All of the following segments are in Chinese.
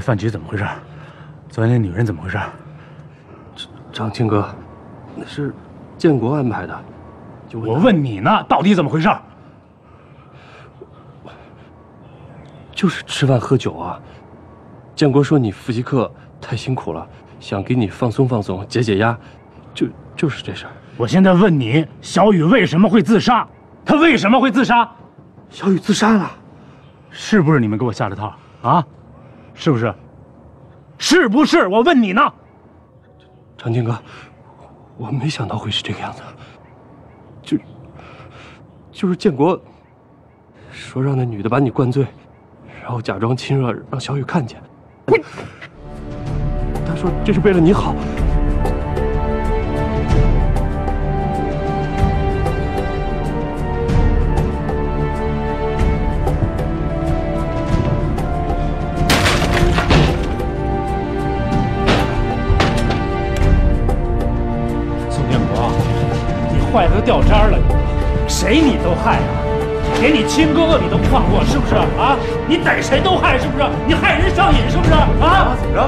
那饭局怎么回事？昨天那女人怎么回事？张青哥，那是建国安排的。就我问你呢，到底怎么回事？就是吃饭喝酒啊。建国说你复习课太辛苦了，想给你放松放松，解解压，就是这事儿。我现在问你，小雨为什么会自杀？他为什么会自杀？小雨自杀了，是不是你们给我下的套啊？是不是？是不是？我问你呢。长青哥，我没想到会是这个样子，就是建国说让那女的把你灌醉，然后假装亲热让小雨看见，他说这是为了你好。坏的都掉渣了，谁你都害啊！连你亲哥哥你都不放过，是不是啊？你逮谁都害，是不是？你害人上瘾，是不是啊？怎么着？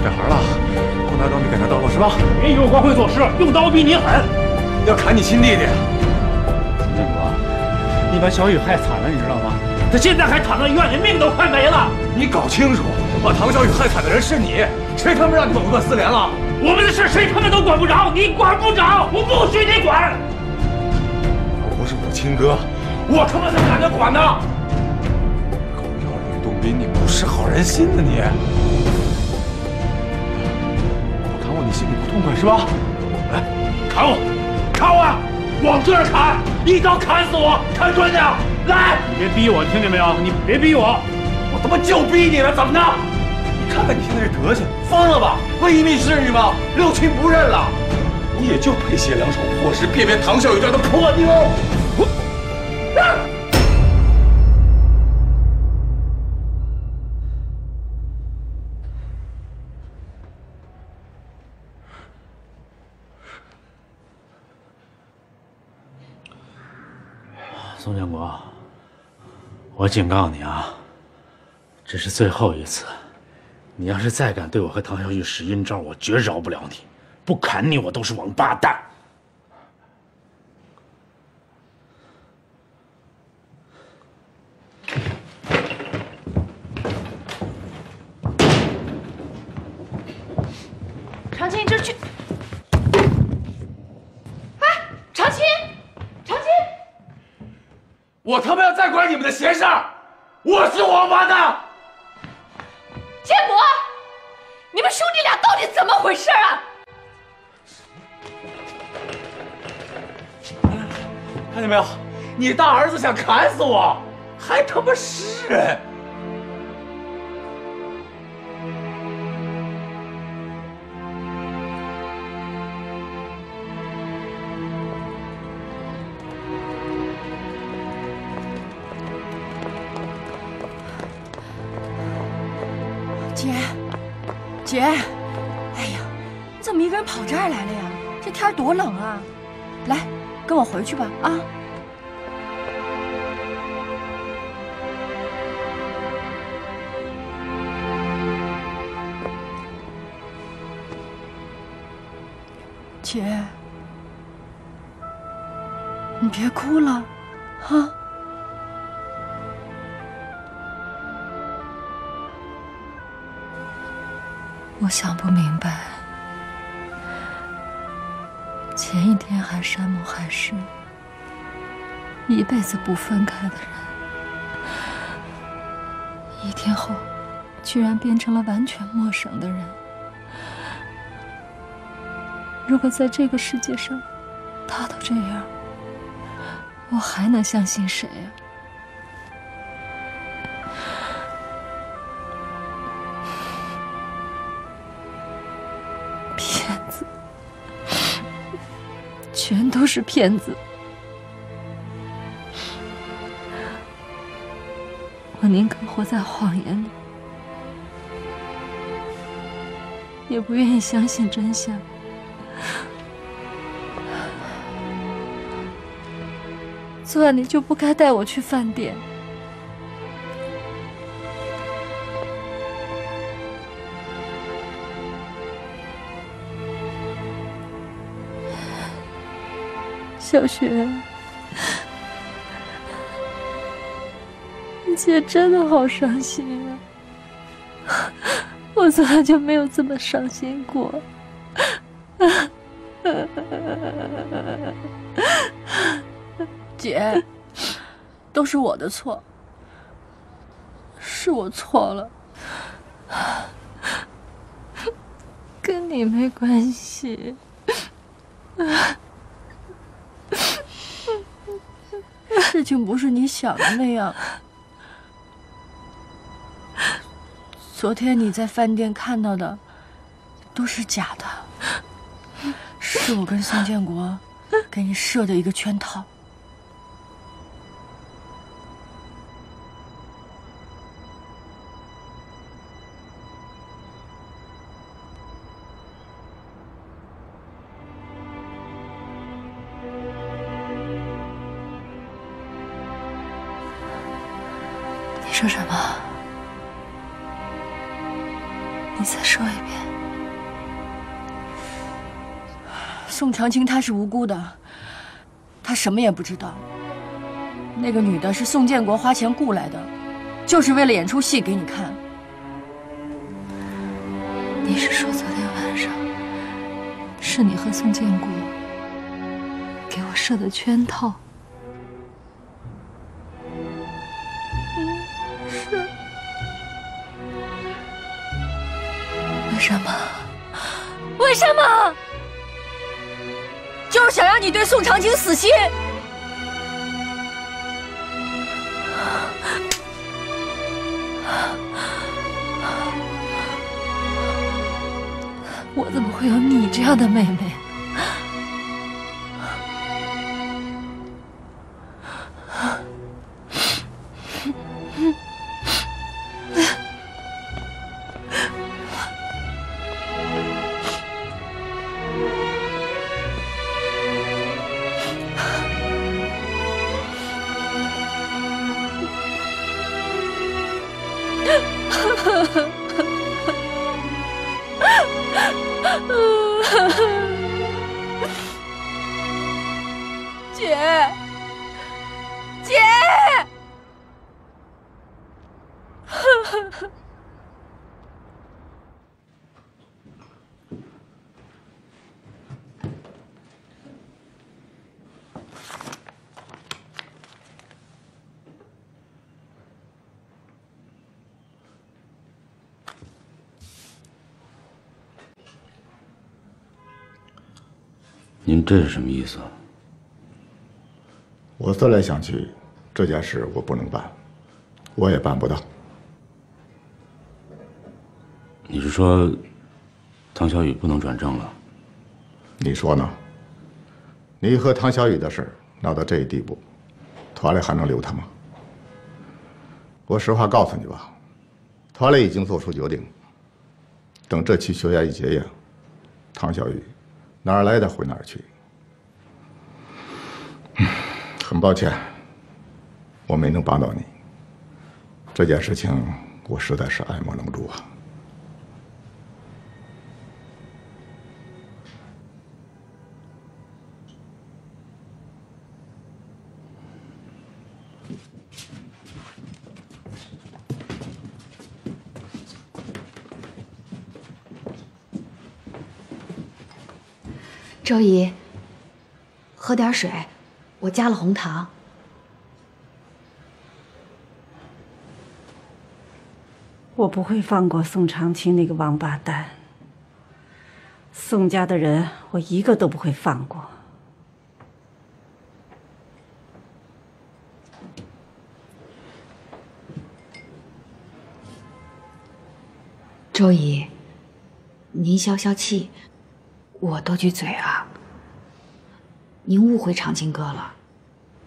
改行了，光拿刀没改条道路是吧？别以为我光会做事，用刀逼你狠！要砍你亲弟弟！宋建国，你把小雨害惨了，你知道吗？他现在还躺在医院里，命都快没了。你搞清楚，把唐小雨害惨的人是你，谁他妈让你们藕断丝连了？ 我们的事谁他妈都管不着，你管不着，我不许你管。我不是我亲哥，我他妈才懒得管呢。狗咬吕洞宾，你不识好人心呢你！我砍我，你心里不痛快是吧？来，砍我，砍我，往这儿砍，一刀砍死我，砍穿你！来，你别逼我，听见没有？你别逼我，我他妈就逼你了，怎么的？ 看看你现在这德行，疯了吧？为一命是女吗？六亲不认了，你也就配写两首破诗，辨别唐小雨这样的破妞。我，宋建国，我警告你啊，这是最后一次。 你要是再敢对我和唐小雨使阴招，我绝饶不了你！不砍你，我都是王八蛋。长青，这去！哎，长青，长青！我他妈要再管你们的闲事儿，我是王八蛋！ 建国，你们兄弟俩到底怎么回事啊？看见没有，你大儿子想砍死我，还他妈诗人！姐，哎呀，你怎么一个人跑这儿来了呀？这天多冷啊！来，跟我回去吧，啊！姐，你别哭了，啊！ 我想不明白，前一天还山盟海誓，一辈子不分开的人，一天后居然变成了完全陌生的人。如果在这个世界上，他都这样，我还能相信谁呀？ 全都是骗子！我宁可活在谎言里，也不愿意相信真相。昨晚你就不该带我去饭店，小雪，你姐真的好伤心啊！我从来就没有这么伤心过。姐，都是我的错，是我错了，跟你没关系。 事情不是你想的那样。昨天你在饭店看到的都是假的，是我跟宋建国给你设的一个圈套。说什么？你再说一遍。宋长青他是无辜的，他什么也不知道。那个女的是宋建国花钱雇来的，就是为了演出戏给你看。你是说昨天晚上是你和宋建国给我设的圈套？ 为什么？为什么？就是想让你对宋长青死心。我怎么会有你这样的妹妹？您这是什么意思啊？我思来想去，这件事我不能办，我也办不到。你是说，唐小雨不能转正了？你说呢？你和唐小雨的事闹到这一地步，团里还能留他吗？我实话告诉你吧，团里已经做出决定，等这期学员一结业，唐小雨。 哪儿来的回哪儿去。很抱歉，我没能帮到你。这件事情我实在是爱莫能助啊。周姨，喝点水，我加了红糖。我不会放过宋长青那个王八蛋，宋家的人我一个都不会放过。周姨，您消消气。 我斗句嘴啊！您误会长青哥了，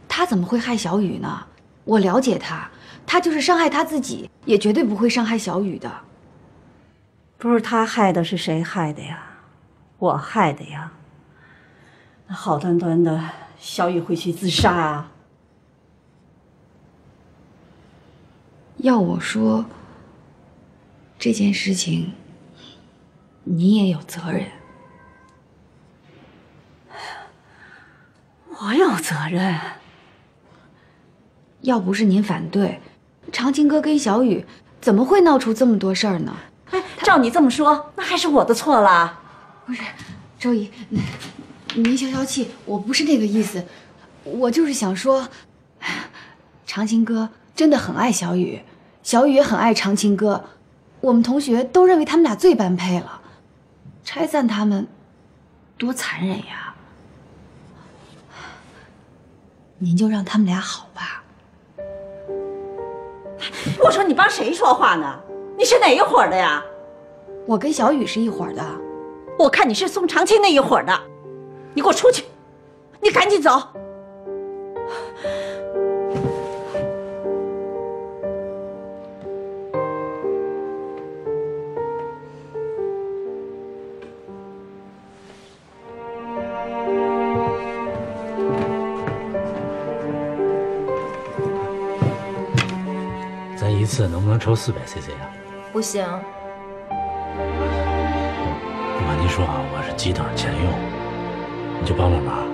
他怎么会害小雨呢？我了解他，他就是伤害他自己，也绝对不会伤害小雨的。不是他害的，是谁害的呀？我害的呀！那好端端的小雨会去自杀啊！要我说，这件事情，你也有责任。我有责任。要不是您反对，长青哥跟小雨怎么会闹出这么多事儿呢？哎，照你这么说，那还是我的错了。不是，周姨，您消消气，我不是那个意思，我就是想说，长青哥真的很爱小雨，小雨也很爱长青哥，我们同学都认为他们俩最般配了，拆散他们，多残忍呀！您就让他们俩好吧。我说你帮谁说话呢？你是哪一伙的呀？我跟小雨是一伙的。我看你是宋长青那一伙的，你给我出去！你赶紧走！咱一次能不能抽400cc 啊？不行。 您说啊，我是急点钱用，你就帮帮忙。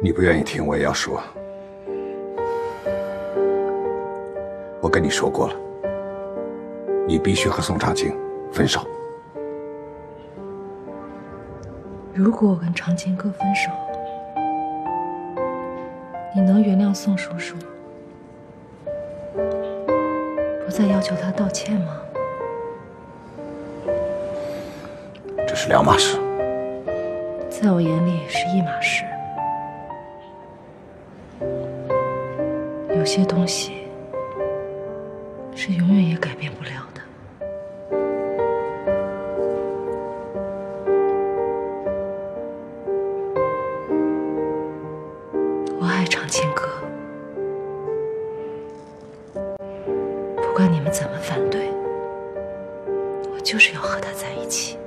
你不愿意听，我也要说。我跟你说过了，你必须和宋长青分手。如果我跟长青哥分手，你能原谅宋叔叔，不再要求他道歉吗？这是两码事。在我眼里是一码事。 有些东西是永远也改变不了的。我爱长青哥，不管你们怎么反对，我就是要和他在一起。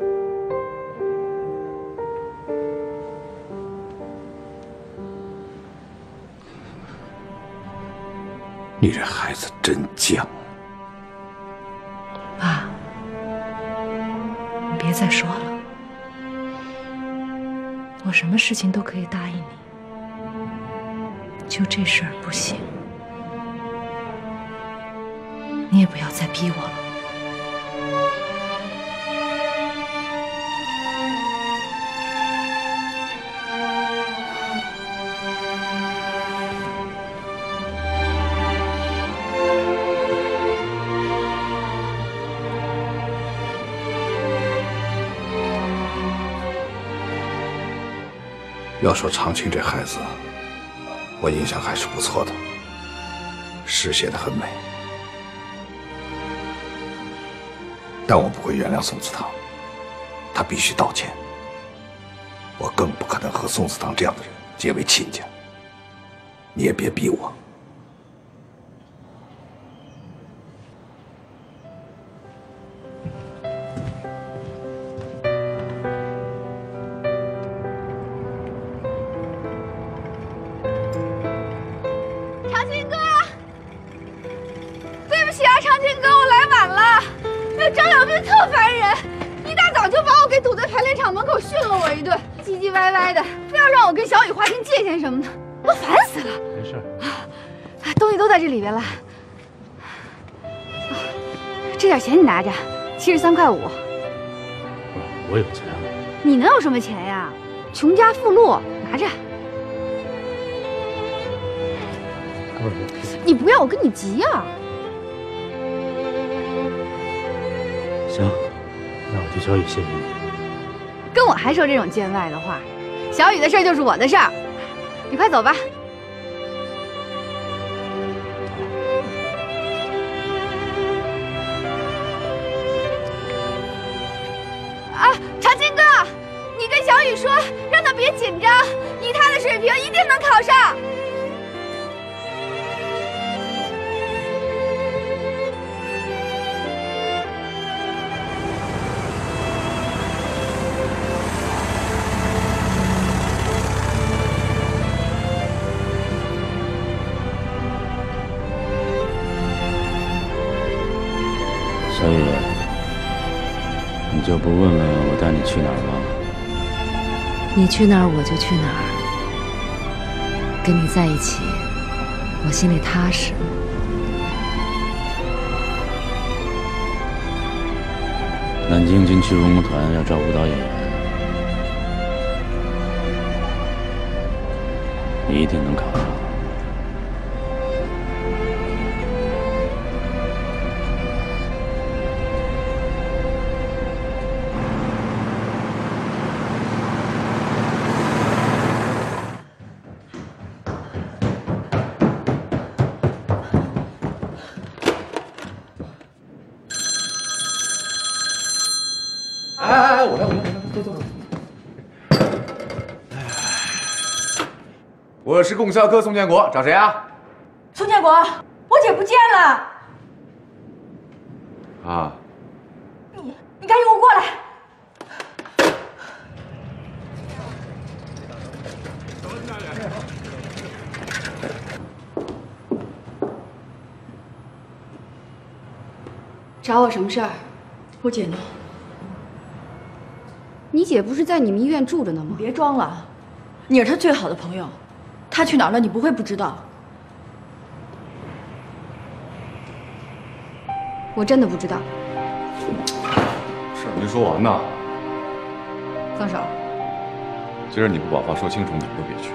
你这孩子真犟，爸，你别再说了，我什么事情都可以答应你，就这事儿不行，你也不要再逼我了。 要说长青这孩子，我印象还是不错的，诗写得很美。但我不会原谅宋子堂，他必须道歉。我更不可能和宋子堂这样的人结为亲家。你也别逼我。拿着73.5，我有钱。你能有什么钱呀？穷家富路，拿着。你不要，我跟你急呀。行。你小雨，谢谢你。跟我还说这种见外的话，小雨的事就是我的事儿。你快走吧。 说让他别紧张，以他的水平一定能考上。小雨，你就不问问我带你去哪儿吗？ 你去哪儿，我就去哪儿。跟你在一起，我心里踏实。南京军区文工团要招舞蹈演员，你一定能考上。我是供销科宋建国，找谁啊？宋建国，我姐不见了。啊！你赶紧给我过来！找我什么事儿？我姐呢？你姐不是在你们医院住着呢吗？别装了，你是她最好的朋友。 他去哪儿了？你不会不知道？我真的不知道。事儿没说完呢。放手！今儿你不把话说清楚，你就别去。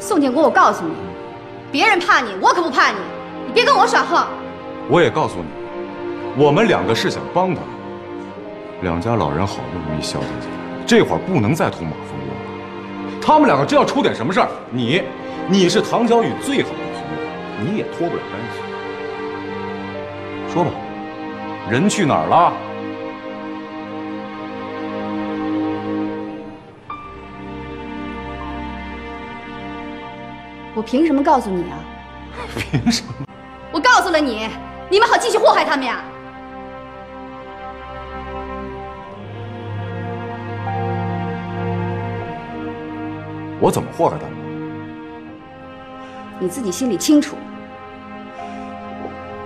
宋建国，我告诉你，别人怕你，我可不怕你。你别跟我耍横。我也告诉你，我们两个是想帮他。两家老人好不容易消停下来，这会儿不能再图马蜂窝。 他们两个真要出点什么事儿，你是唐小雨最好的朋友，你也脱不了干系。说吧，人去哪儿了？我凭什么告诉你啊？凭什么？我告诉了你，你们好继续祸害他们呀！ 我怎么祸害他们？你自己心里清楚。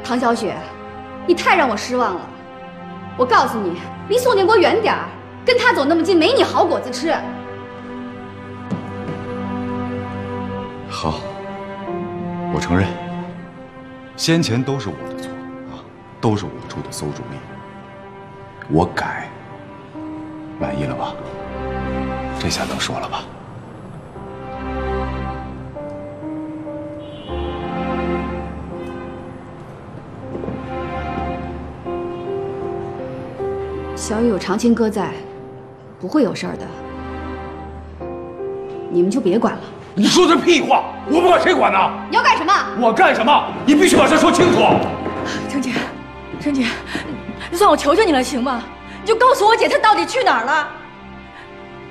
唐小雪，你太让我失望了。我告诉你，离宋建国远点儿，跟他走那么近，没你好果子吃。好，我承认，先前都是我的错啊，都是我出的馊主意。我改，满意了吧？这下能说了吧？ 小雨有长青哥在，不会有事儿的。你们就别管了。你说的屁话！我不管谁管呢？你要干什么？我干什么？你必须把事说清楚。程姐，程姐，算我求求你了，行吗？你就告诉我姐她到底去哪儿了。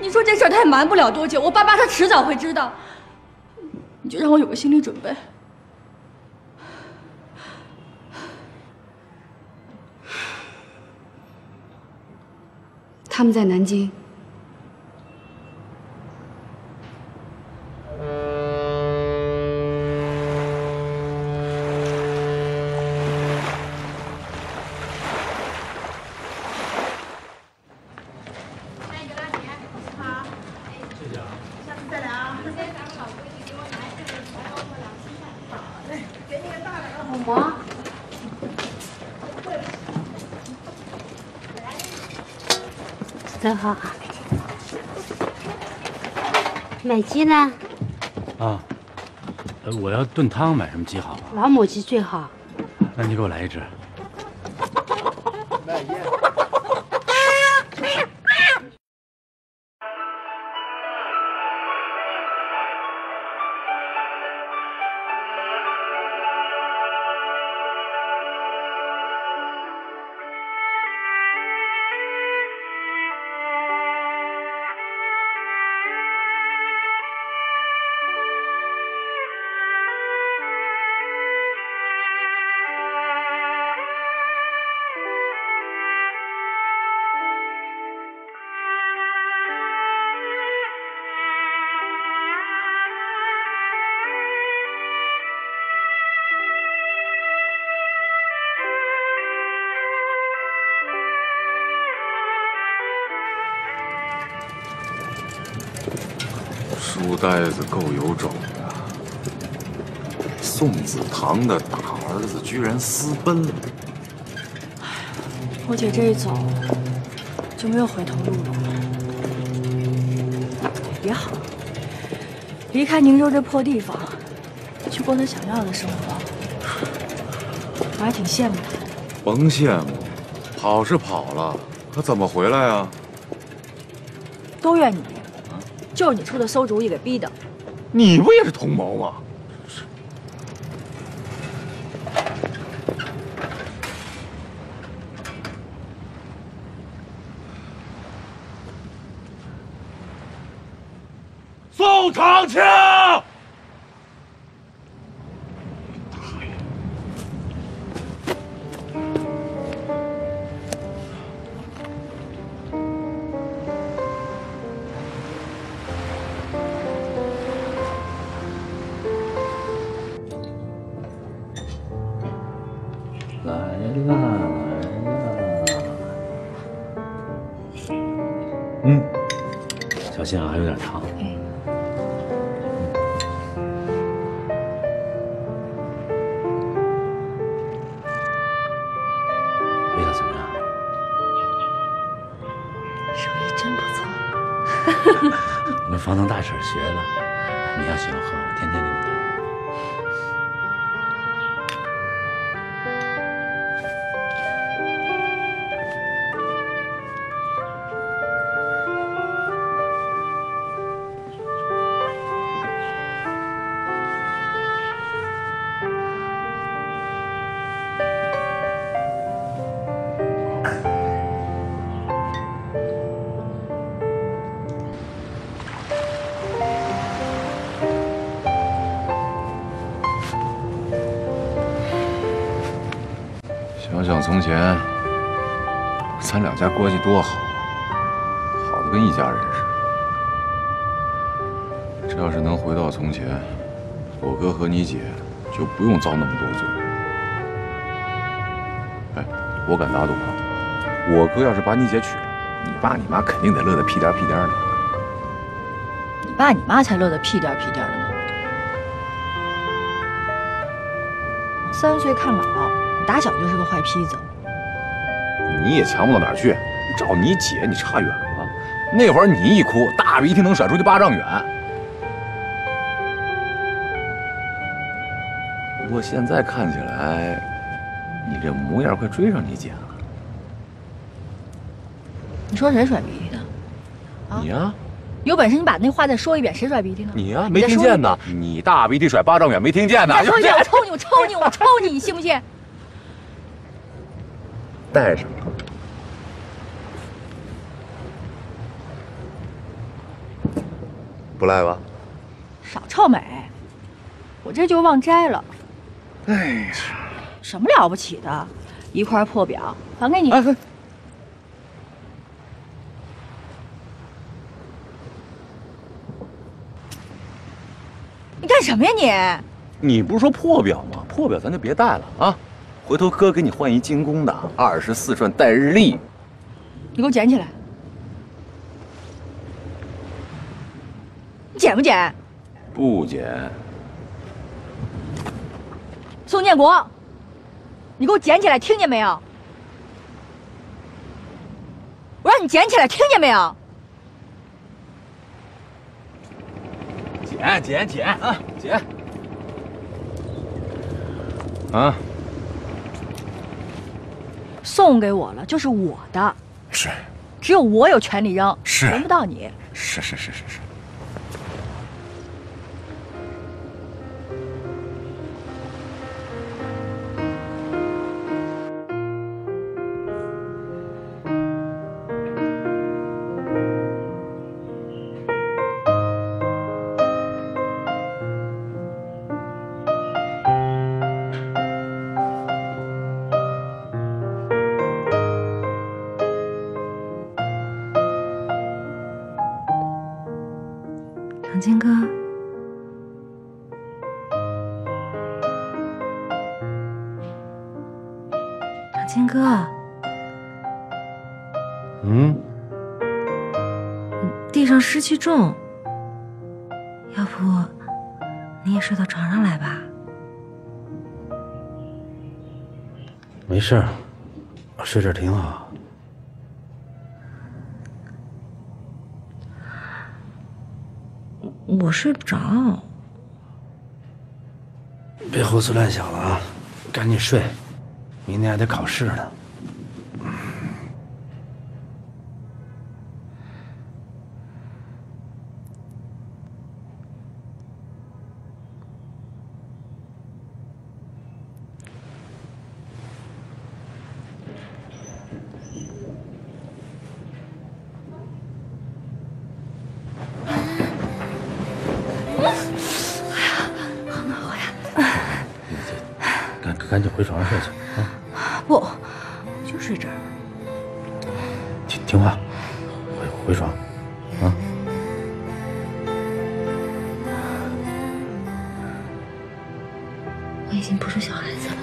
你说这事儿她也瞒不了多久，我爸妈她迟早会知道。你就让我有个心理准备。他们在南京。谢谢啊，下次再来啊。今天咱们老规矩，给我拿一份红包和两斤饭。哎，给那个大点的好吗？ 走好，买鸡呢？啊，我要炖汤，买什么鸡好啊？老母鸡最好。那你给我来一只。书呆子够有种的，宋子堂的大儿子居然私奔了。哎，我姐这一走，就没有回头路了。也好，离开宁州这破地方，去过她想要的生活，我还挺羡慕她的。甭羡慕，跑是跑了，可怎么回来啊？都怨你。 就是你出的馊主意给逼的，你不也是同谋吗？宋长卿，大爷。 小心啊，还有点烫。味道怎么样？手艺真不错。我跟房东大婶学的。你要喜欢喝，我天天给你倒。 想想从前，咱两家关系多好，好的跟一家人似的。这要是能回到从前，我哥和你姐就不用遭那么多罪。哎，我敢打赌啊，我哥要是把你姐娶了，你爸你妈肯定得乐得屁颠屁颠的。你爸你妈才乐得屁颠屁颠的呢。3岁看老。 打小就是个坏坯子，你也强不到哪儿去。找你姐，你差远了。那会儿你一哭，大鼻涕能甩出去8丈远。不过现在看起来，你这模样快追上你姐了。你说谁甩鼻涕的？啊你呀、啊！有本事你把那话再说一遍，谁甩鼻涕呢？你呀、啊，没听见呢？你大鼻涕甩8丈远，没听见呢？再说一遍，我抽你，我抽你，我抽你，你信不信？ 带上它。不赖吧？少臭美，我这就忘摘了。哎呀，什么了不起的？一块破表还给你。哎，你干什么呀你？你不是说破表吗？破表咱就别带了啊。 回头哥给你换一精工的24串带日历，你给我捡起来。你捡不捡？不捡。宋建国，你给我捡起来，听见没有？我让你捡起来，听见没有？捡啊捡！啊！ 送给我了，就是我的，是，只有我有权利扔，是，轮不到你，是。长青哥，长青哥，地上湿气重，你也睡到床上来吧。没事，睡这儿挺好。我睡不着。别胡思乱想了啊，赶紧睡，明天还得考试呢。 赶紧回床上睡去啊！不，就睡这儿。听话，回床啊！我已经不是小孩子了。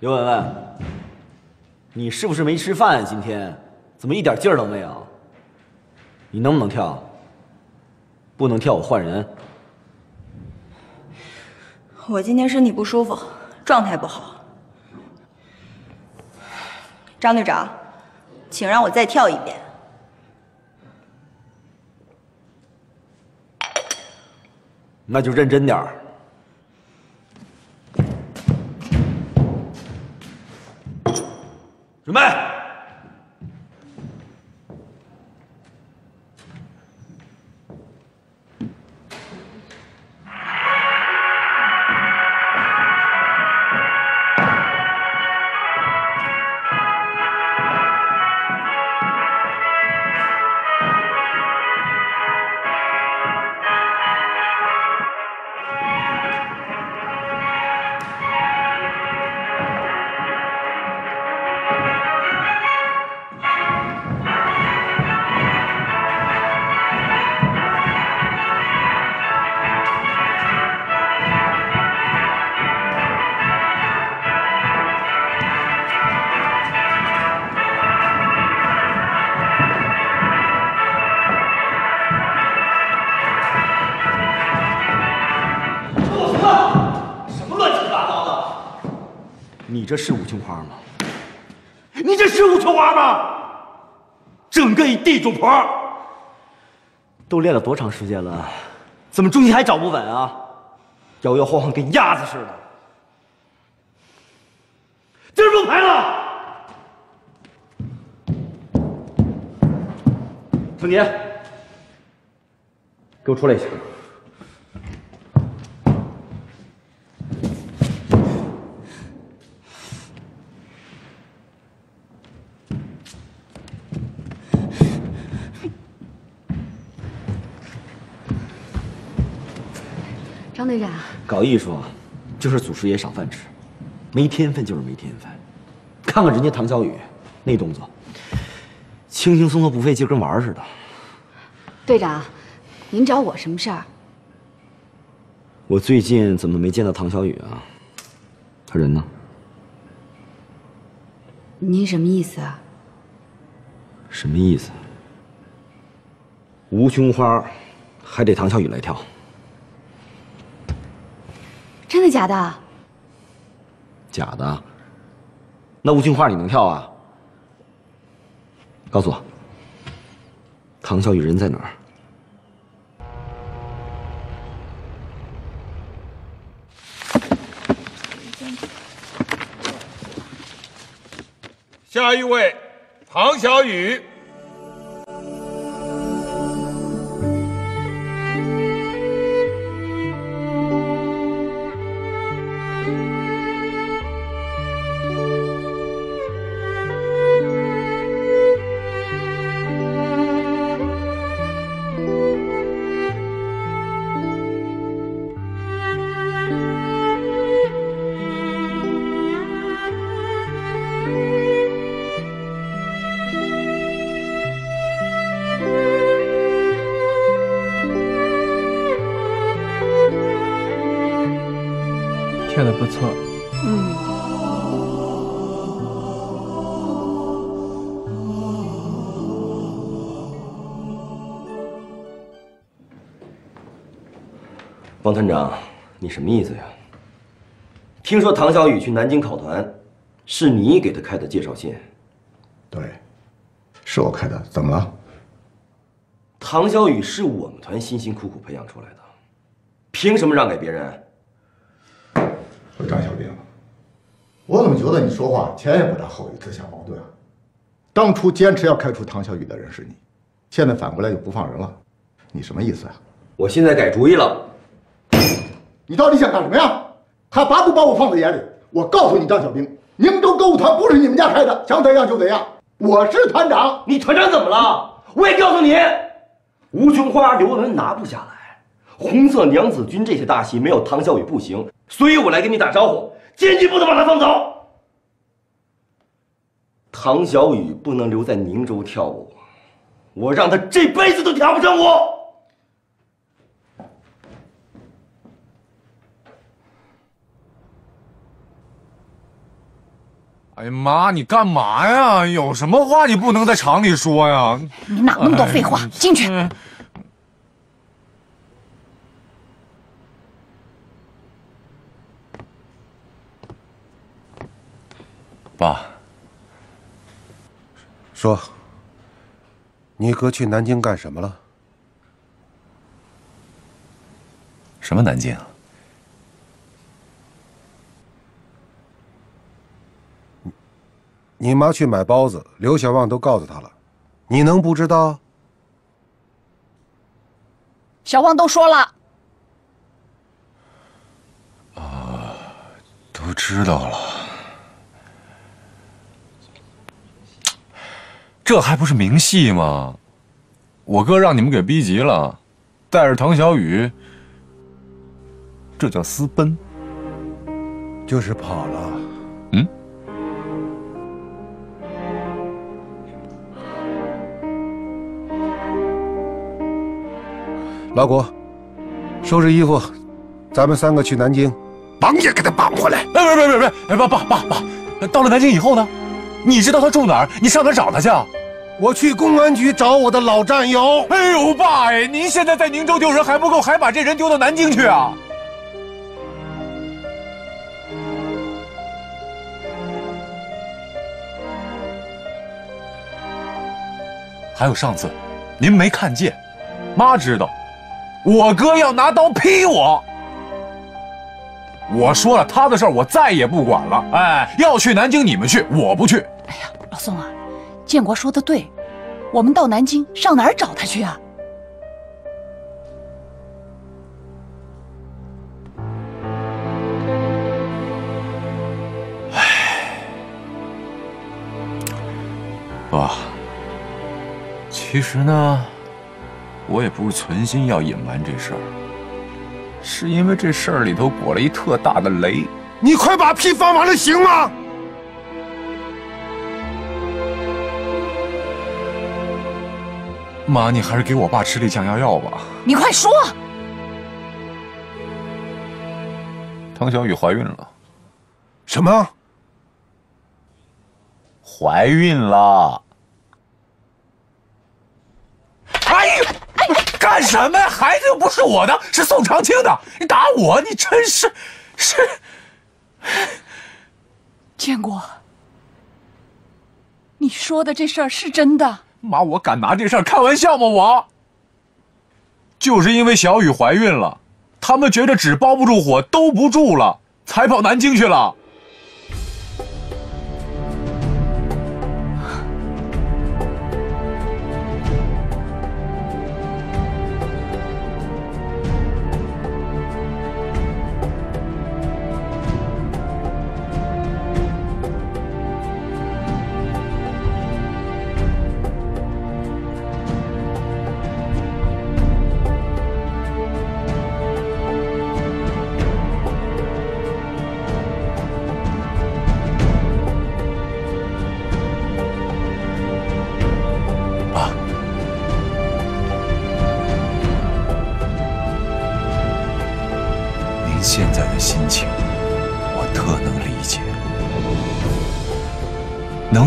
刘文文，你是不是没吃饭啊？今天怎么一点劲儿都没有？你能不能跳？不能跳，我换人。我今天身体不舒服，状态不好。张队长，请让我再跳一遍。那就认真点儿。 准备，你这是五琼花吗？你这是五琼花吗？整个一地主婆，都练了多长时间了，怎么中间还找不稳啊？摇摇晃晃跟鸭子似的。今儿不排了。 凤杰，给我出来一下！张队长，搞艺术就是祖师爷赏饭吃，没天分就是没天分。看看人家唐小雨那动作。 轻轻松松不费劲，跟玩儿似的。队长，您找我什么事儿？我最近怎么没见到唐小雨啊？他人呢？您什么意思啊？什么意思？无胸花还得唐小雨来跳。真的假的？假的。那无胸花你能跳啊？ 告诉我，唐小雨人在哪儿？下一位，唐小雨。跳得不错，王团长，你什么意思呀？听说唐小雨去南京考团，是你给他开的介绍信？对，是我开的。怎么了？唐小雨是我们团辛辛苦苦培养出来的，凭什么让给别人？ 张小兵，我怎么觉得你说话前言不搭后语，自相矛盾啊？当初坚持要开除唐小雨的人是你，现在反过来又不放人了，你什么意思啊？我现在改主意了，你到底想干什么呀？还把不把我放在眼里？我告诉你，张小兵，宁州歌舞团不是你们家开的，想怎样就怎样。我是团长，你团长怎么了？我也告诉你，吴琼花、刘文拿不下来。 红色娘子军这些大戏没有唐小雨不行，所以我来跟你打招呼，坚决不能把他放走。唐小雨不能留在宁州跳舞，我让他这辈子都跳不上舞。哎呀妈，你干嘛呀？有什么话你不能在厂里说呀？你哪那么多废话？进去。 爸，说，你哥去南京干什么了？什么南京啊？你妈去买包子，刘小旺都告诉他了，你能不知道？小旺都说了。啊，都知道了。 这还不是明戏吗？我哥让你们给逼急了，带着唐小雨，这叫私奔，就是跑了。嗯，老谷，收拾衣服，咱们三个去南京，绑也给他绑回来。哎，别，爸，到了南京以后呢？ 你知道他住哪儿？你上哪儿找他去？我去公安局找我的老战友。哎呦，爸哎，您现在在宁州丢人还不够，还把这人丢到南京去啊？还有上次，您没看见，妈知道，我哥要拿刀劈我。我说了，他的事儿我再也不管了。哎，要去南京你们去，我不去。哎呀，老宋啊，建国说的对，我们到南京上哪儿找他去啊？ 爸，其实呢，我也不是存心要隐瞒这事儿，是因为这事儿里头裹了一特大的雷。你快把屁放完了，行吗？妈，你还是给我爸吃粒降压药吧。你快说！唐小雨怀孕了。什么？怀孕了。 干什么呀？孩子又不是我的，是宋长青的。你打我，你真是，是。建国，你说的这事儿是真的？妈，我敢拿这事儿开玩笑吗？我。就是因为小雨怀孕了，他们觉得纸包不住火，兜不住了，才跑南京去了。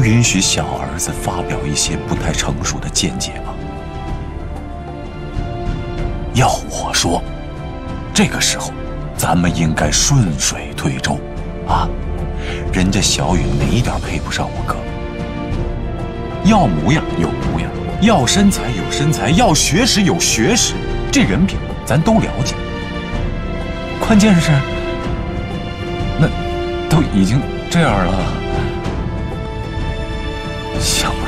允许小儿子发表一些不太成熟的见解吗？要我说，这个时候，咱们应该顺水推舟，啊，人家小雨哪一点配不上我哥？要模样有模样，要身材有身材，要学识有学识，这人品咱都了解。关键是，那都已经这样了。想不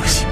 不行。